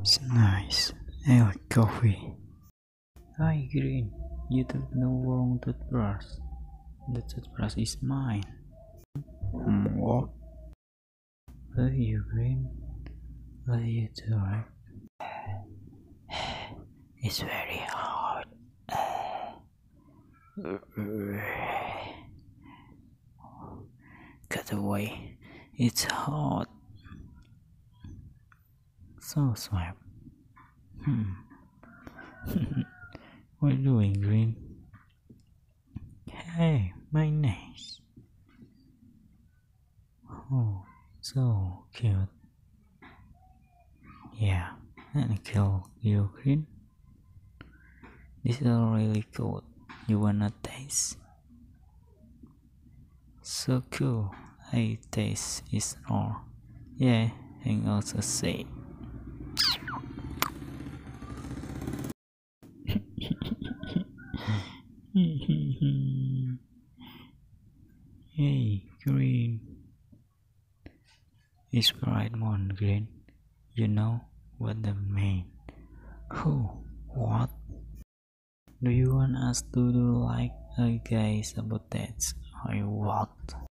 It's nice. I like coffee. Hi Green, you took the wrong toothbrush. The toothbrush is mine. What? Love you, Green. Love you too, right? It's very hard. Get away. It's hot. So swipe. What are you doing, Green? Hey, my nice. Oh, so cute. Yeah, let me kill you, Green. This is really cool. You wanna taste? So cool. I taste is all. Yeah, and also say. Hey, Green. It's bright moon, Green. You know what the mean. Who? What? Do you want us to do like a guy sabotage or what?